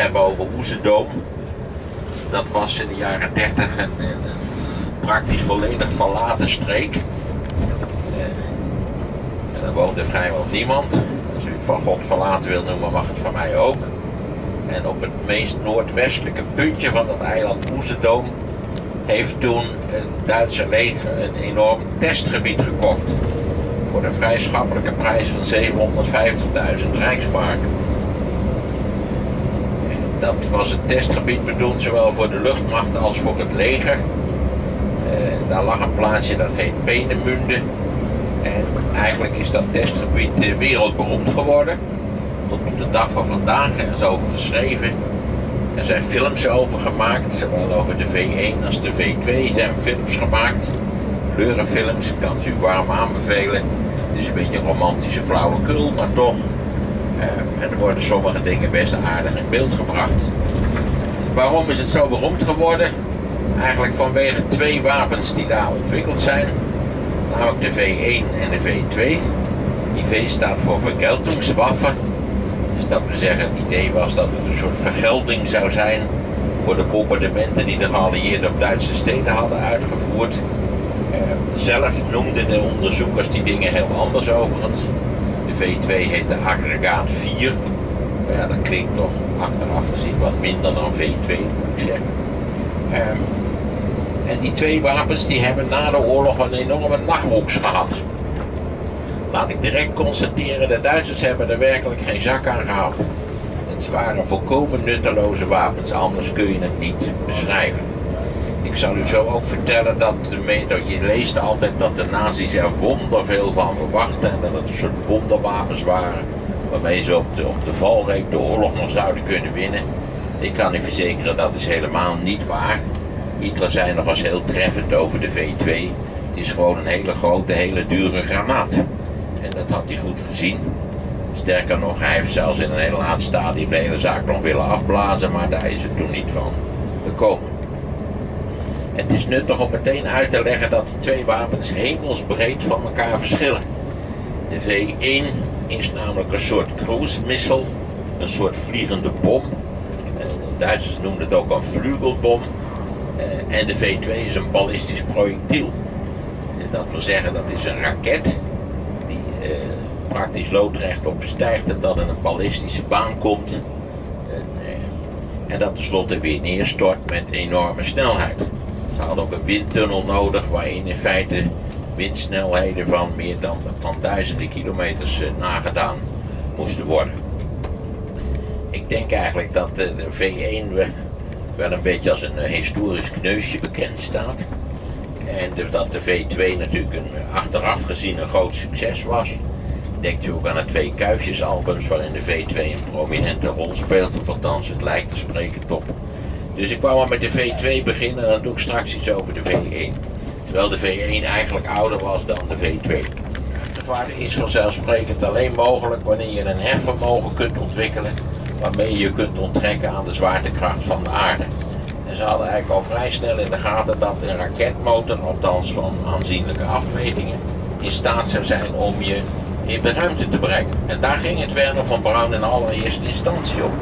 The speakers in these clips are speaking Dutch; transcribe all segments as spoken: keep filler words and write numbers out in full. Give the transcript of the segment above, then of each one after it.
hebben over Usedom. Dat was in de jaren dertig een, een praktisch volledig verlaten streek. En daar woonde vrijwel niemand. Als u het van God verlaten wil noemen, mag het van mij ook. En op het meest noordwestelijke puntje van dat eiland Usedom heeft toen het Duitse leger een enorm testgebied gekocht. Voor de vrij schappelijke prijs van zevenhonderdvijftigduizend Rijksmark. Dat was het testgebied bedoeld zowel voor de luchtmacht als voor het leger. Uh, daar lag een plaatsje dat heet Peenemünde. En eigenlijk is dat testgebied uh, wereldberoemd geworden. Tot op de dag van vandaag. Er is over geschreven. Er zijn films over gemaakt. Zowel over de V één als de V twee zijn films gemaakt. Kleurenfilms, ik kan het u warm aanbevelen. Het is een beetje romantische flauwekul, maar toch. Uh, en er worden sommige dingen best aardig in beeld gebracht. Waarom is het zo beroemd geworden? Eigenlijk vanwege twee wapens die daar ontwikkeld zijn. Namelijk de V één en de V twee. Die V staat voor Vergeltungswaffe. Dus dat we zeggen, het idee was dat het een soort vergelding zou zijn voor de bombardementen die de geallieerden op Duitse steden hadden uitgevoerd. Uh, zelf noemden de onderzoekers die dingen heel anders overigens. De V twee heet de Aggregaat vier. Maar ja, dat klinkt toch achteraf gezien wat minder dan V twee, moet ik zeggen. Um, en die twee wapens die hebben na de oorlog een enorme nachtwoks gehad. Laat ik direct constateren, de Duitsers hebben er werkelijk geen zak aan gehad. Het waren volkomen nutteloze wapens, anders kun je het niet beschrijven. Ik zal u zo ook vertellen dat, je leest altijd dat de nazi's er wonderveel van verwachten en dat het een soort wonderwapens waren waarmee ze op de, op de valreep de oorlog nog zouden kunnen winnen. Ik kan u verzekeren dat is helemaal niet waar. Hitler zei nog eens heel treffend over de V twee, het is gewoon een hele grote, hele dure granaat. En dat had hij goed gezien. Sterker nog, hij heeft zelfs in een heel laat stadium de hele zaak nog willen afblazen, maar daar is het toen niet van gekomen. Het is nuttig om meteen uit te leggen dat de twee wapens hemelsbreed van elkaar verschillen. De V één is namelijk een soort cruise missile, een soort vliegende bom. De Duitsers noemen het ook een vlugelbom. En de V twee is een ballistisch projectiel. Dat wil zeggen, dat is een raket die eh, praktisch loodrecht opstijgt en dan in een ballistische baan komt. En, en dat tenslotte weer neerstort met enorme snelheid. Ze hadden ook een windtunnel nodig waarin in feite windsnelheden van meer dan, van duizenden kilometers uh, nagedaan moesten worden. Ik denk eigenlijk dat uh, de V één we, wel een beetje als een uh, historisch kneusje bekend staat. En de, dat de V twee natuurlijk een, achteraf gezien een groot succes was. Denkt u ook aan de twee kuifjes albums waarin de V twee een prominente rol speelt. Of althans het lijkt te spreken top. Dus ik wou maar met de V twee beginnen en dan doe ik straks iets over de V één. Terwijl de V één eigenlijk ouder was dan de V twee. De waarde is vanzelfsprekend alleen mogelijk wanneer je een hefvermogen kunt ontwikkelen waarmee je kunt onttrekken aan de zwaartekracht van de aarde. En ze hadden eigenlijk al vrij snel in de gaten dat een raketmotor, althans van aanzienlijke afmetingen, in staat zou zijn om je in de ruimte te brengen. En daar ging het Wernher von Braun in allereerste instantie op.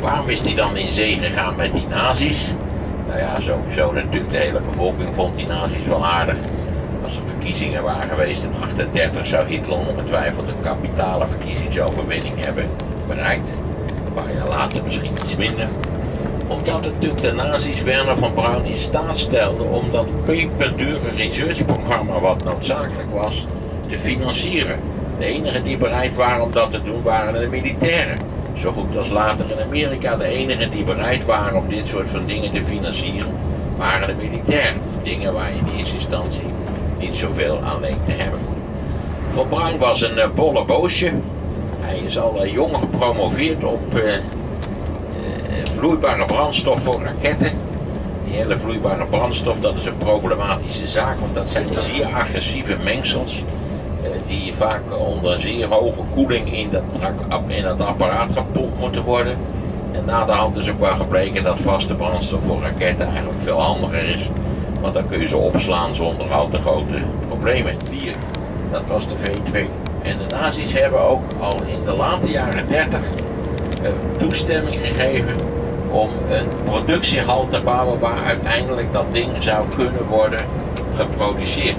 Waarom is die dan in zee gegaan met die nazi's? Nou ja, sowieso natuurlijk, de hele bevolking vond die nazi's wel aardig. Als er verkiezingen waren geweest in achtendertig zou Hitler ongetwijfeld een kapitale verkiezingsoverwinning hebben bereikt. Een paar jaar later misschien iets minder. Omdat het natuurlijk de nazi's Wernher von Braun in staat stelde om dat peperdure researchprogramma wat noodzakelijk was te financieren. De enigen die bereid waren om dat te doen waren de militairen. Zo goed als later in Amerika, de enigen die bereid waren om dit soort van dingen te financieren, waren de militairen. Dingen waar je in eerste instantie niet zoveel aan leek te hebben. Von Braun was een uh, bolle boosje. Hij is al uh, jong gepromoveerd op uh, uh, vloeibare brandstof voor raketten. Die hele vloeibare brandstof, dat is een problematische zaak, want dat zijn zeer agressieve mengsels. Die vaak onder zeer hoge koeling in dat, in dat apparaat gepompt moeten worden. En na de hand is ook wel gebleken dat vaste brandstof voor raketten eigenlijk veel handiger is. Want dan kun je ze opslaan zonder al te grote problemen. Hier, dat was de V twee. En de nazi's hebben ook al in de late jaren dertig een toestemming gegeven om een productiehal te bouwen waar uiteindelijk dat ding zou kunnen worden geproduceerd.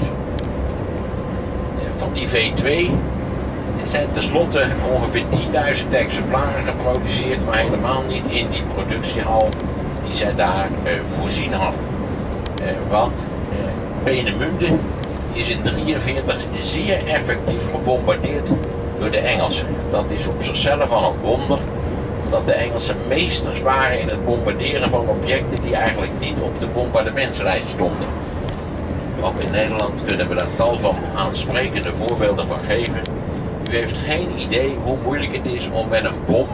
Van die V twee zijn tenslotte ongeveer tienduizend exemplaren geproduceerd, maar helemaal niet in die productiehal die zij daar uh, voorzien hadden. Uh, want uh, Peenemünde is in negentien drieënveertig zeer effectief gebombardeerd door de Engelsen. Dat is op zichzelf al een wonder, omdat de Engelsen meesters waren in het bombarderen van objecten die eigenlijk niet op de bombardementslijst stonden. Ook in Nederland kunnen we daar tal van aansprekende voorbeelden van geven. U heeft geen idee hoe moeilijk het is om met een bom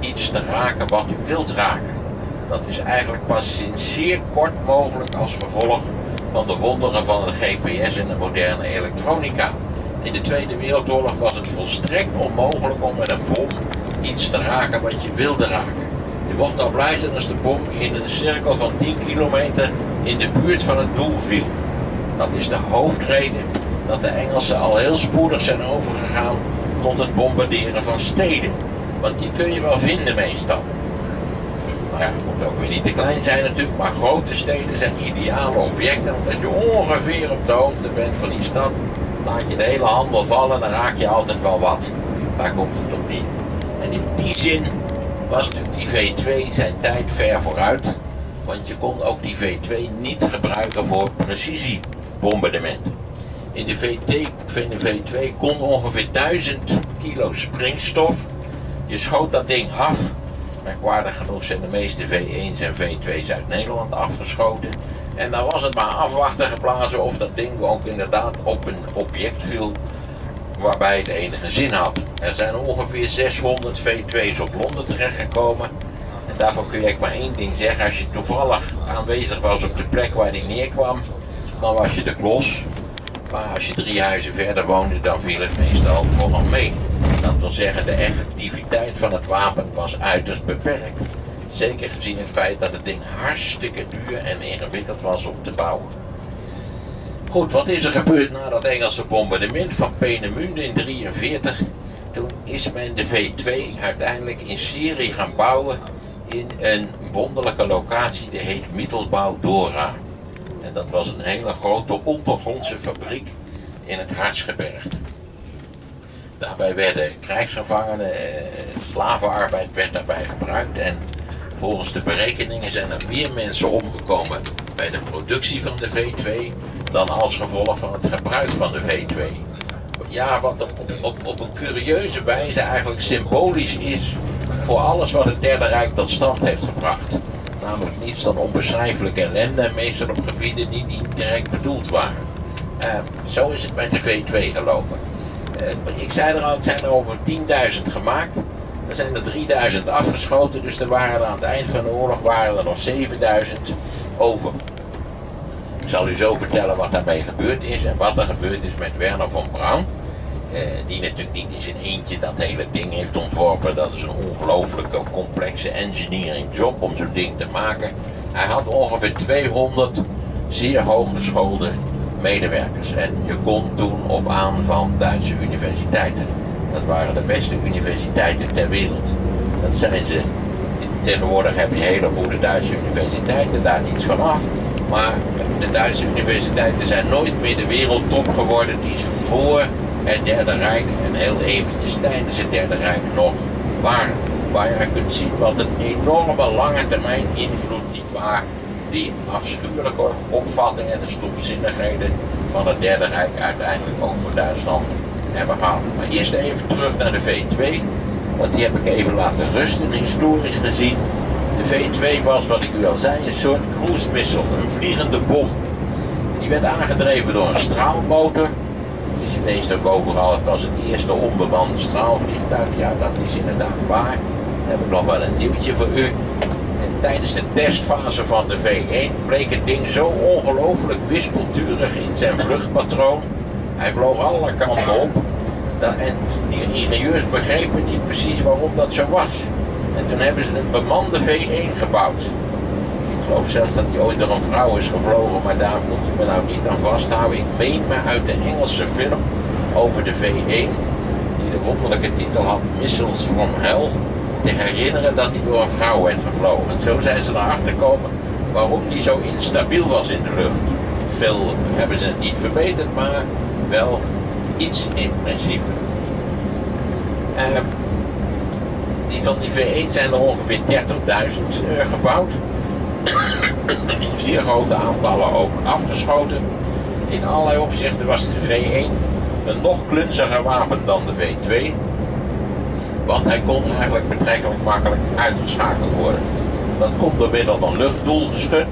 iets te raken wat u wilt raken. Dat is eigenlijk pas sinds zeer kort mogelijk als gevolg van de wonderen van de G P S en de moderne elektronica. In de Tweede Wereldoorlog was het volstrekt onmogelijk om met een bom iets te raken wat je wilde raken. U wordt al blij zijn als de bom in een cirkel van tien kilometer in de buurt van het doel viel. Dat is de hoofdreden dat de Engelsen al heel spoedig zijn overgegaan tot het bombarderen van steden. Want die kun je wel vinden meestal. Nou ja, het moet ook weer niet te klein zijn natuurlijk, maar grote steden zijn ideale objecten. Want als je ongeveer op de hoogte bent van die stad, laat je de hele handel vallen en dan raak je altijd wel wat. Daar komt het op neer. En in die zin was natuurlijk die V twee zijn tijd ver vooruit. Want je kon ook die V twee niet gebruiken voor precisiebombardementen. In de V twee kon ongeveer duizend kilo springstof. Je schoot dat ding af. Merkwaardig genoeg zijn de meeste V ééns en V twee's uit Nederland afgeschoten. En dan was het maar afwachten geblazen of dat ding ook inderdaad op een object viel waarbij het enige zin had. Er zijn ongeveer zeshonderd V twee's op Londen terechtgekomen. En daarvoor kun je echt maar één ding zeggen. Als je toevallig aanwezig was op de plek waar die neerkwam, dan was je de klos. Maar als je drie huizen verder woonde, dan viel het meestal gewoon nog mee. Dat wil zeggen, de effectiviteit van het wapen was uiterst beperkt. Zeker gezien het feit dat het ding hartstikke duur en ingewikkeld was om te bouwen. Goed, wat is er gebeurd na dat Engelse bombardement van Peenemünde in negentien drieënveertig? Toen is men de V twee uiteindelijk in Syrië gaan bouwen in een wonderlijke locatie, die heet Mittelbau-Dora. En dat was een hele grote ondergrondse fabriek in het Hartsgebergte. Daarbij werden krijgsgevangenen, eh, slavenarbeid werd daarbij gebruikt. En volgens de berekeningen zijn er meer mensen omgekomen bij de productie van de V twee dan als gevolg van het gebruik van de V twee. Ja, wat op, op, op een curieuze wijze eigenlijk symbolisch is voor alles wat het Derde Rijk tot stand heeft gebracht. Namelijk niets dan onbeschrijfelijke ellende, meestal op gebieden die niet direct bedoeld waren. Uh, zo is het met de V twee gelopen. Uh, ik zei er al, het zijn er over tienduizend gemaakt. Er zijn er drieduizend afgeschoten, dus er waren er aan het eind van de oorlog waren er nog zevenduizend over. Ik zal u zo vertellen wat daarmee gebeurd is en wat er gebeurd is met Wernher von Braun. Uh, die natuurlijk niet in zijn eentje dat hele ding heeft ontworpen. Dat is een ongelooflijke complexe engineering job om zo'n ding te maken. Hij had ongeveer tweehonderd zeer hooggeschoolde medewerkers. En je kon toen op aan van Duitse universiteiten. Dat waren de beste universiteiten ter wereld. Dat zijn ze. Tegenwoordig heb je hele goede Duitse universiteiten, daar niets van af. Maar de Duitse universiteiten zijn nooit meer de wereldtop geworden die ze voor het Derde Rijk en heel eventjes tijdens het Derde Rijk nog waren. Waar je kunt zien wat een enorme lange termijn invloed niet waar die afschuwelijke opvattingen en de stomzinnigheden van het Derde Rijk uiteindelijk ook voor Duitsland hebben gehad. Maar eerst even terug naar de V twee, want die heb ik even laten rusten historisch gezien. De V twee was, wat ik u al zei, een soort cruise missile, een vliegende bom. Die werd aangedreven door een straalmotor. Je leest ook overal, het was het eerste onbemande straalvliegtuig. Ja, dat is inderdaad waar. Dan heb ik nog wel een nieuwtje voor u. En tijdens de testfase van de V één bleek het ding zo ongelooflijk wispelturig in zijn vluchtpatroon. Hij vloog alle kanten op. En die ingenieurs begrepen niet precies waarom dat zo was. En toen hebben ze een bemande V één gebouwd. Ik geloof zelfs dat die ooit door een vrouw is gevlogen, maar daar moet ik me nou niet aan vasthouden. Ik meen me uit de Engelse film over de V één, die de wonderlijke titel had Missiles from Hell. te herinneren dat hij door een vrouw werd gevlogen. En zo zijn ze erachter gekomen waarom die zo instabiel was in de lucht. Veel hebben ze het niet verbeterd, maar wel iets in principe. Uh, die van die V één zijn er ongeveer dertigduizend uh, gebouwd. Zeer grote aantallen ook afgeschoten. In allerlei opzichten was de V één een nog klunziger wapen dan de V twee. Want hij kon eigenlijk betrekkelijk makkelijk uitgeschakeld worden. Dat komt door middel van luchtdoelgeschut.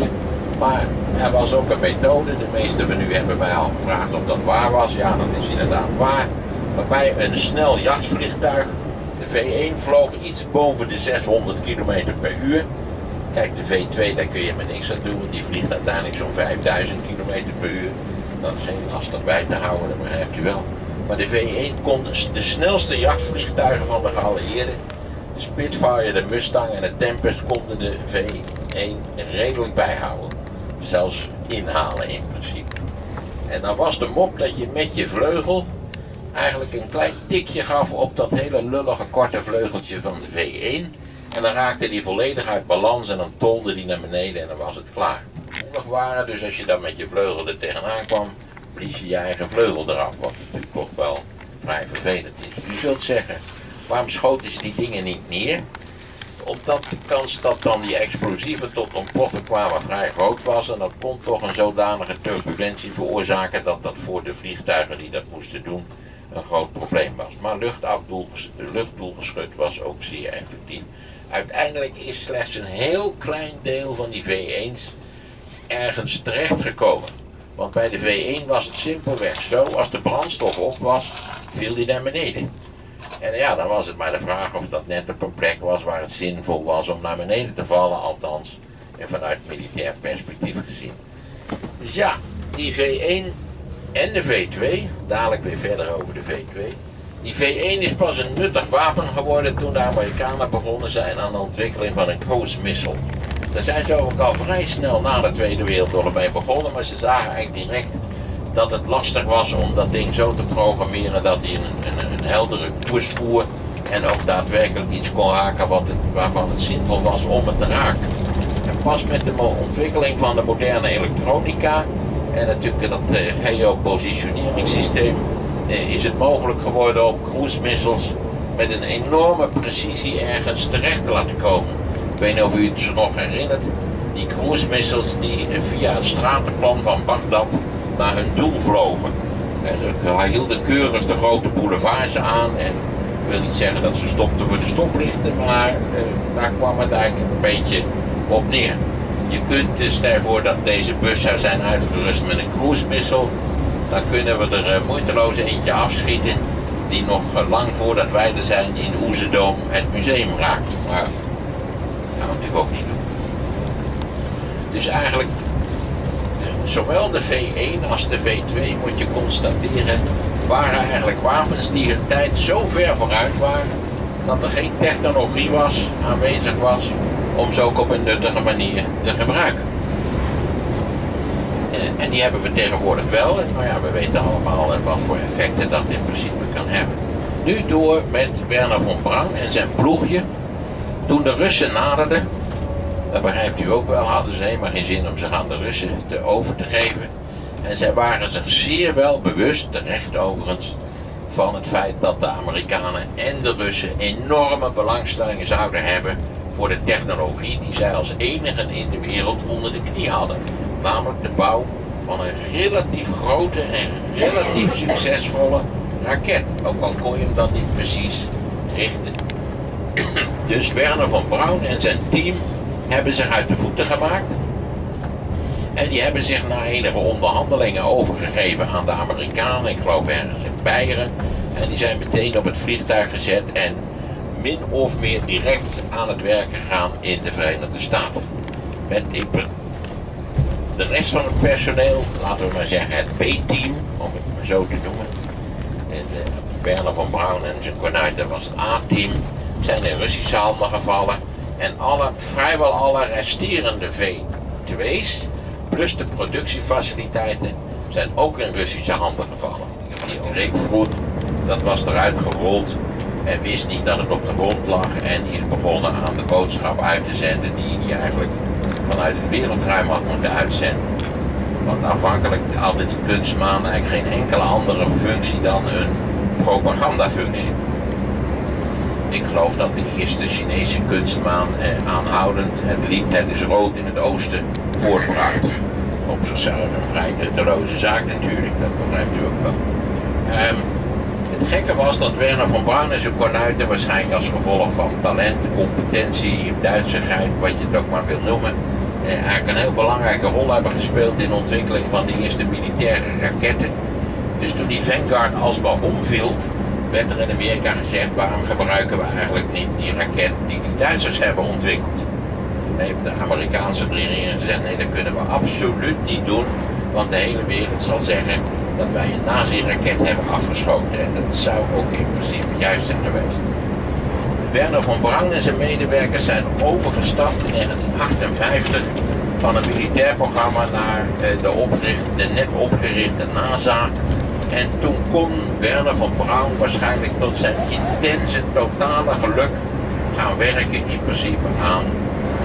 Maar er was ook een methode, de meesten van u hebben mij al gevraagd of dat waar was. Ja, dat is inderdaad waar. Waarbij een snel jachtvliegtuig, de V één vloog iets boven de zeshonderd kilometer per uur. Kijk, de V twee, daar kun je maar niks aan doen, want die vliegt uiteindelijk zo'n vijfduizend kilometer per uur. Dat is heel lastig bij te houden, dat begrijpt u wel. Maar de V één kon de snelste jachtvliegtuigen van de geallieerden. De Spitfire, de Mustang en de Tempest konden de V één redelijk bijhouden. Zelfs inhalen in principe. En dan was de mop dat je met je vleugel eigenlijk een klein tikje gaf op dat hele lullige korte vleugeltje van de V één. En dan raakte die volledig uit balans en dan tolde die naar beneden en dan was het klaar. Moedig waren, dus als je dan met je vleugel er tegenaan kwam, blies je je eigen vleugel eraf. Wat natuurlijk toch wel vrij vervelend is. U zult zeggen, waarom schoten ze die dingen niet neer? Omdat de kans dat dan die explosieven tot ontploffen kwamen vrij groot was. En dat kon toch een zodanige turbulentie veroorzaken dat dat voor de vliegtuigen die dat moesten doen een groot probleem was. Maar luchtdoelgeschut was ook zeer effectief. Uiteindelijk is slechts een heel klein deel van die V ééns ergens terechtgekomen. Want bij de V één was het simpelweg zo, als de brandstof op was, viel die naar beneden. En ja, dan was het maar de vraag of dat net op een plek was waar het zinvol was om naar beneden te vallen, althans en vanuit militair perspectief gezien. Dus ja, die V één en de V twee, dadelijk weer verder over de V twee. Die V één is pas een nuttig wapen geworden toen de Amerikanen begonnen zijn aan de ontwikkeling van een cruise missile. Daar zijn ze ook al vrij snel na de Tweede Wereldoorlog mee begonnen, maar ze zagen eigenlijk direct dat het lastig was om dat ding zo te programmeren dat hij een, een, een heldere koers voer en ook daadwerkelijk iets kon raken wat het, waarvan het zinvol was om het te raken. En pas met de ontwikkeling van de moderne elektronica en natuurlijk dat uh, geopositioneringssysteem uh, is het mogelijk geworden om cruise missiles met een enorme precisie ergens terecht te laten komen. Ik weet niet of u het zich nog herinnert, die cruise missiles die uh, via het stratenplan van Bagdad naar hun doel vlogen. Hij hielden keurig de grote boulevards aan en ik wil niet zeggen dat ze stopten voor de stoplichten, maar eh, daar kwam het eigenlijk een beetje op neer. Je kunt, dus stel voor dat deze bus zou zijn uitgerust met een cruise missile, dan kunnen we er eh, moeiteloos eentje afschieten die nog eh, lang voordat wij er zijn in Usedom het museum raakt. Maar dat gaan we natuurlijk ook niet doen. Dus eigenlijk zowel de V één als de V twee moet je constateren waren eigenlijk wapens die hun tijd zo ver vooruit waren dat er geen technologie was, aanwezig was om ze ook op een nuttige manier te gebruiken. En die hebben we tegenwoordig wel, maar ja, we weten allemaal wat voor effecten dat in principe kan hebben. Nu door met Wernher von Braun en zijn ploegje. Toen de Russen naderden, dat begrijpt u ook wel, hadden ze helemaal geen zin om zich aan de Russen te over te geven. En zij waren zich zeer wel bewust, terecht overigens, van het feit dat de Amerikanen en de Russen enorme belangstellingen zouden hebben voor de technologie die zij als enigen in de wereld onder de knie hadden. Namelijk de bouw van een relatief grote en relatief succesvolle raket. Ook al kon je hem dan niet precies richten. Dus Wernher von Braun en zijn team hebben zich uit de voeten gemaakt en die hebben zich na enige onderhandelingen overgegeven aan de Amerikanen, ik geloof ergens in Beieren, en die zijn meteen op het vliegtuig gezet en min of meer direct aan het werk gegaan in de Verenigde Staten. Met de rest van het personeel, laten we maar zeggen het B-team, om het maar zo te noemen, en Wernher von Braun en zijn kornuit, dat was het A-team, zijn in Russische handen gevallen. En alle, vrijwel alle resterende V twee's, plus de productiefaciliteiten, zijn ook in Russische handen gevallen. Die reekvloed, dat was eruit gerold en wist niet dat het op de grond lag en is begonnen aan de boodschap uit te zenden die hij eigenlijk vanuit het wereldruim had moeten uitzenden. Want aanvankelijk hadden die kunstmanen eigenlijk geen enkele andere functie dan een propagandafunctie. Ik geloof dat de eerste Chinese kunstmaan eh, aanhoudend het lied Het is rood in het oosten voortbracht. Op zichzelf een vrij nutteloze zaak natuurlijk, dat begrijpt u ook wel. Um, het gekke was dat Wernher von Braun en zijn kornuiten waarschijnlijk als gevolg van talent, competentie, Duitsigheid, wat je het ook maar wilt noemen, eh, eigenlijk een heel belangrijke rol hebben gespeeld in de ontwikkeling van de eerste militaire raketten. Dus toen die Vanguard alsmaar omviel, werd er in Amerika gezegd: waarom gebruiken we eigenlijk niet die raket die de Duitsers hebben ontwikkeld? Toen heeft de Amerikaanse regering gezegd: nee, dat kunnen we absoluut niet doen, want de hele wereld zal zeggen dat wij een nazi-raket hebben afgeschoten. En dat zou ook in principe juist zijn geweest. Wernher von Braun en zijn medewerkers zijn overgestapt in negentien achtenvijftig van een militair programma naar de, opgericht, de net opgerichte NASA. En toen kon Wernher von Braun waarschijnlijk tot zijn intense, totale geluk gaan werken in principe aan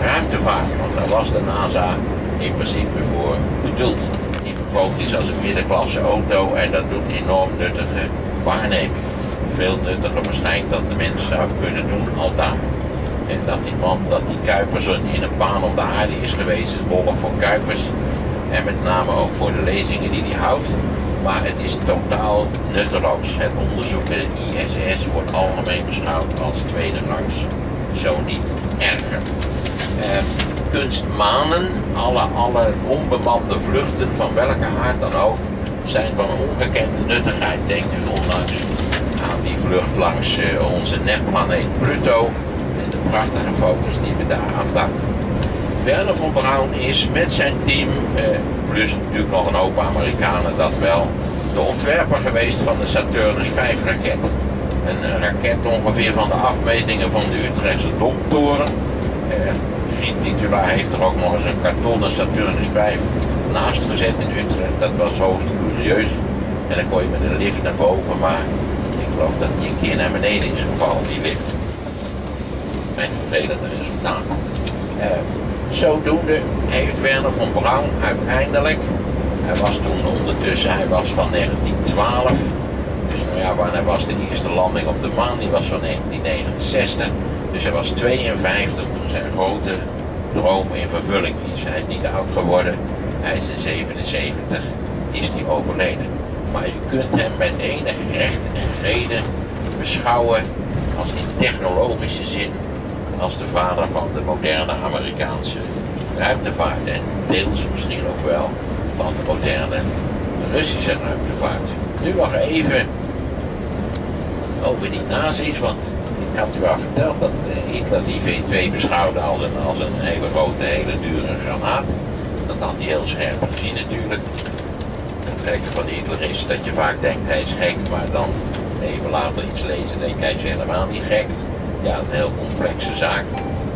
ruimtevaart. Want daar was de NASA in principe voor bedoeld. Die verkoopt is als een middenklasse auto en dat doet enorm nuttige waarneming. Veel nuttiger waarschijnlijk dan de mens zou kunnen doen altijd. En dat die man, dat die Kuipers in een baan om de aarde is geweest, is wollig voor Kuipers. En met name ook voor de lezingen die hij houdt. Maar het is totaal nutteloos. Het onderzoek met het I S S wordt algemeen beschouwd als tweederangs, zo niet erger. Eh, kunstmanen, alle, alle onbemande vluchten van welke aard dan ook, zijn van ongekende nuttigheid. Denk dus ondanks aan die vlucht langs eh, onze nepplaneet Pluto en de prachtige foto's die we daar aan danken. Wernher von Braun is met zijn team, eh, plus natuurlijk nog een hoop Amerikanen dat wel, de ontwerper geweest van de Saturnus vijf raket. Een, een raket ongeveer van de afmetingen van de Utrechtse Domtoren. Eh, Giet-Titula heeft er ook nog eens een kartonnen Saturnus vijf naast gezet in Utrecht. Dat was hoogst curieus. En dan kon je met een lift naar boven, maar ik geloof dat die een keer naar beneden is gevallen, die lift. Mijn vervelende resultaat. Eh, Zodoende heeft Wernher von Braun uiteindelijk, hij was toen ondertussen, hij was van negentien twaalf, dus ja, wanneer was de eerste landing op de maan, die was van negentien negenenzestig, dus hij was tweeënvijftig toen zijn grote droom in vervulling is. Hij is niet oud geworden, hij is in zevenenzeventig, is hij overleden. Maar je kunt hem met enig recht en reden beschouwen als in technologische zin als de vader van de moderne Amerikaanse ruimtevaart en deels misschien ook wel van de moderne Russische ruimtevaart. Nu nog even over die nazi's, want ik had u al verteld dat Hitler die V twee beschouwde als een, als een hele grote, hele dure granaat. Dat had hij heel scherp gezien natuurlijk. Het gekke van Hitler is dat je vaak denkt hij is gek, maar dan even later iets lezen denk hij is helemaal niet gek. Ja, een heel complexe zaak.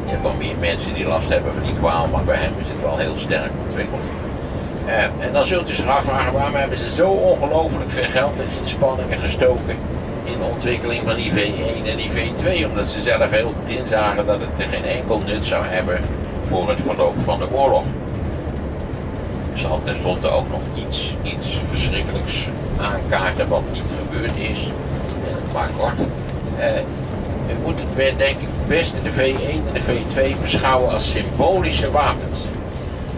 Je hebt wel meer mensen die last hebben van die kwaal, maar bij hem is het wel heel sterk ontwikkeld. Eh, en dan zult u zich afvragen, waarom hebben ze zo ongelooflijk veel geld en inspanningen gestoken in de ontwikkeling van die V één en die V twee? Omdat ze zelf heel goed inzagen dat het er geen enkel nut zou hebben voor het verloop van de oorlog. Er zal tenslotte ook nog iets, iets verschrikkelijks aankaarten wat niet gebeurd is. Eh, maar kort. Eh, U moet het denk ik best de V één en de V twee beschouwen als symbolische wapens.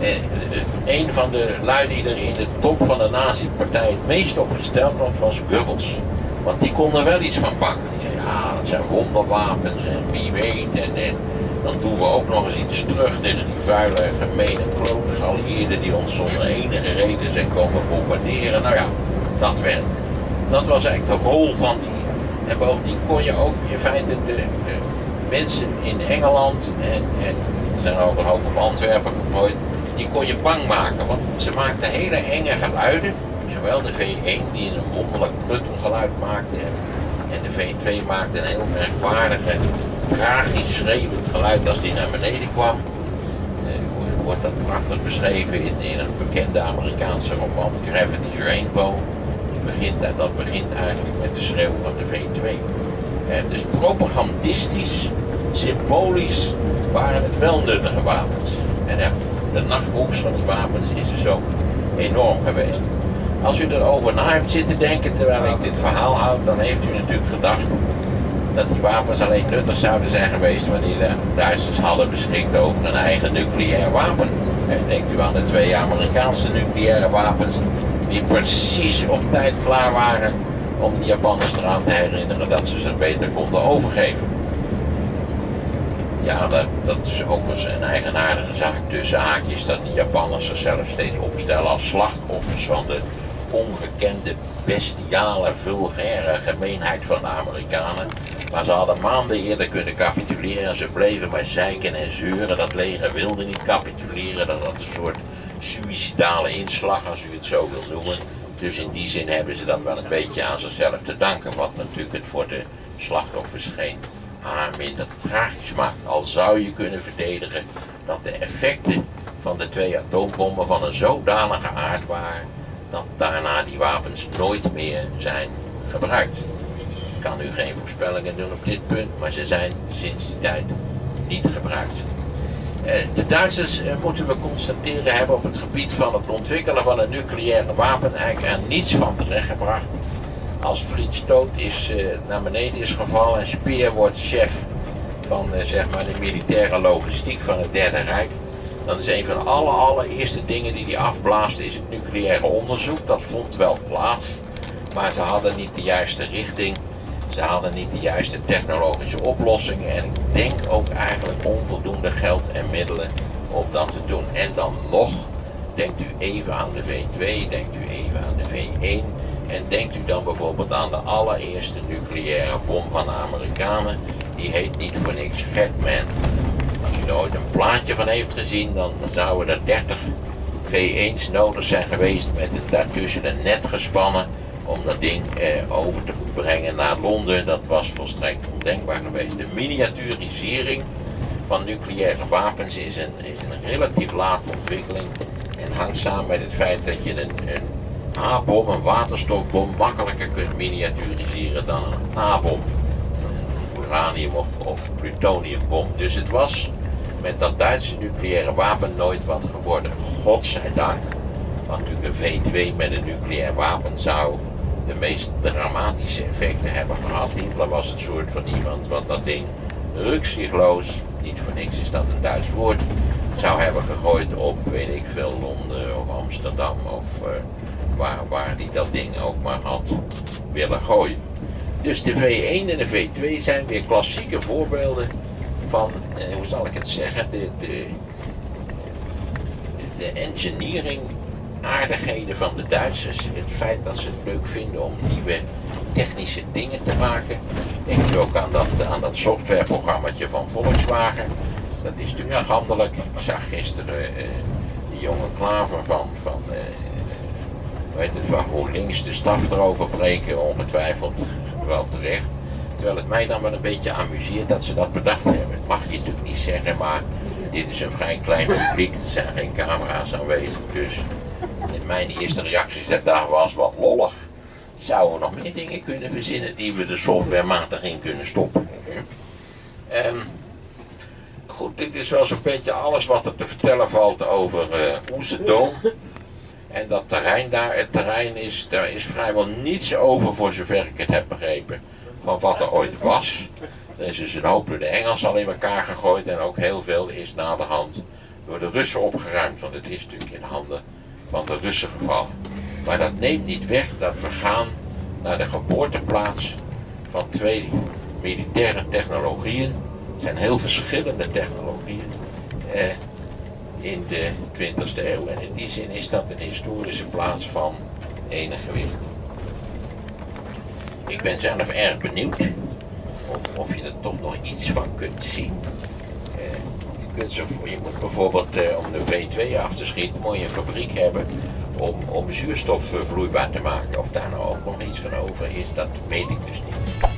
Eh, een van de lui die er in de top van de nazi-partij het meest opgesteld was, was Goebbels. Want die kon er wel iets van pakken. Die zei, ja, dat zijn wonderwapens en wie weet. En, en dan doen we ook nog eens iets terug tegen die vuile, gemene klote geallieerden die ons zonder enige reden zijn komen bombarderen. Nou ja, dat werkt. Dat was eigenlijk de rol van die. En bovendien kon je ook in feite de, de mensen in Engeland, en, en er zijn ook een hoop op Antwerpen gegooid, die kon je bang maken. Want ze maakten hele enge geluiden, zowel de V één die een wonderlijk pruttelgeluid maakte, en de V twee maakte een heel merkwaardige, tragisch schreeuwend geluid als die naar beneden kwam. Uh, wordt dat prachtig beschreven in, in een bekende Amerikaanse roman, Gravity's Rainbow. Begint, dat begint eigenlijk met de schreeuw van de V twee. Eh, dus propagandistisch, symbolisch waren het wel nuttige wapens. En eh, de nachtkoers van die wapens is dus ook enorm geweest. Als u erover na hebt zitten denken terwijl ik dit verhaal houd, dan heeft u natuurlijk gedacht dat die wapens alleen nuttig zouden zijn geweest wanneer de Duitsers hadden beschikt over een eigen nucleair wapen. En denkt u aan de twee Amerikaanse nucleaire wapens die precies op tijd klaar waren om de Japanners eraan te herinneren dat ze ze beter konden overgeven. Ja, dat, dat is ook eens een eigenaardige zaak tussen haakjes, dat de Japanners zichzelf steeds opstellen als slachtoffers van de ongekende, bestiale, vulgaire gemeenheid van de Amerikanen. Maar ze hadden maanden eerder kunnen capituleren en ze bleven maar zeiken en zeuren. Dat leger wilde niet capituleren, dat had een soort suïcidale inslag, als u het zo wilt noemen. Dus in die zin hebben ze dat wel een beetje aan zichzelf te danken, wat natuurlijk het voor de slachtoffers geen haar minder tragisch maakt. Al zou je kunnen verdedigen dat de effecten van de twee atoombommen van een zodanige aard waren dat daarna die wapens nooit meer zijn gebruikt. Ik kan u geen voorspellingen doen op dit punt, maar ze zijn sinds die tijd niet gebruikt. De Duitsers, moeten we constateren, hebben op het gebied van het ontwikkelen van een nucleaire wapen eigenlijk er niets van terechtgebracht. Als Fritz Todt is uh, naar beneden is gevallen en Speer wordt chef van uh, zeg maar de militaire logistiek van het Derde Rijk, dan is een van de alle, allereerste dingen die hij afblaast is het nucleaire onderzoek. Dat vond wel plaats, maar ze hadden niet de juiste richting, ze hadden niet de juiste technologische oplossingen en ik denk ook eigenlijk onvoldoende geld en middelen om dat te doen. En dan nog, denkt u even aan de V twee, denkt u even aan de V één. En denkt u dan bijvoorbeeld aan de allereerste nucleaire bom van de Amerikanen. Die heet niet voor niks Fat Man. Als u er ooit een plaatje van heeft gezien, dan zouden er dertig V één's nodig zijn geweest met het daartussen een net gespannen om dat ding eh, over te brengen naar Londen. Dat was volstrekt ondenkbaar geweest. De miniaturisering van nucleaire wapens is een, is een relatief late ontwikkeling en hangt samen met het feit dat je een, een A-bom, een waterstofbom, makkelijker kunt miniaturiseren dan een A-bom, een uranium- of, of plutoniumbom. Dus het was met dat Duitse nucleaire wapen nooit wat geworden. Godzijdank, want natuurlijk een V twee met een nucleair wapen zou de meest dramatische effecten hebben gehad. Hitler was het soort van iemand wat dat ding ruksigloos, niet voor niks is dat een Duits woord, zou hebben gegooid op, weet ik veel, Londen of Amsterdam of... Uh, Waar, waar die dat ding ook maar had willen gooien. Dus de V één en de V twee zijn weer klassieke voorbeelden van, eh, hoe zal ik het zeggen, de, de, de engineering aardigheden van de Duitsers. Het feit dat ze het leuk vinden om nieuwe technische dingen te maken. Denk je ook aan dat, aan dat softwareprogrammaatje van Volkswagen. Dat is natuurlijk schandelijk. Ik zag gisteren eh, die jonge Klaver van... van eh, weet het waar, hoe links de staf erover breken, ongetwijfeld wel terecht. Terwijl het mij dan wel een beetje amuseert dat ze dat bedacht hebben. Dat mag je natuurlijk niet zeggen, maar dit is een vrij klein publiek, er zijn geen camera's aanwezig. Dus mijn eerste reactie dat dag was wat lollig. Zouden we nog meer dingen kunnen verzinnen die we er softwarematig in kunnen stoppen? Um, goed, dit is wel zo'n beetje alles wat er te vertellen valt over uh, Usedom. En dat terrein daar, het terrein is, daar is vrijwel niets over voor zover ik het heb begrepen van wat er ooit was. Er is dus een hoop door de Engelsen al in elkaar gegooid en ook heel veel is naderhand door de Russen opgeruimd, want het is natuurlijk in handen van de Russen gevallen. Maar dat neemt niet weg dat we gaan naar de geboorteplaats van twee militaire technologieën. Het zijn heel verschillende technologieën. Eh, in de twintigste eeuw en in die zin is dat een historische plaats van enig gewicht. Ik ben zelf erg benieuwd of, of je er toch nog iets van kunt zien. Uh, je, kunt zo, je moet bijvoorbeeld uh, om de V twee af te schieten, moet je een fabriek hebben om, om zuurstof uh, vloeibaar te maken. Of daar nou ook nog iets van over is, dat weet ik dus niet.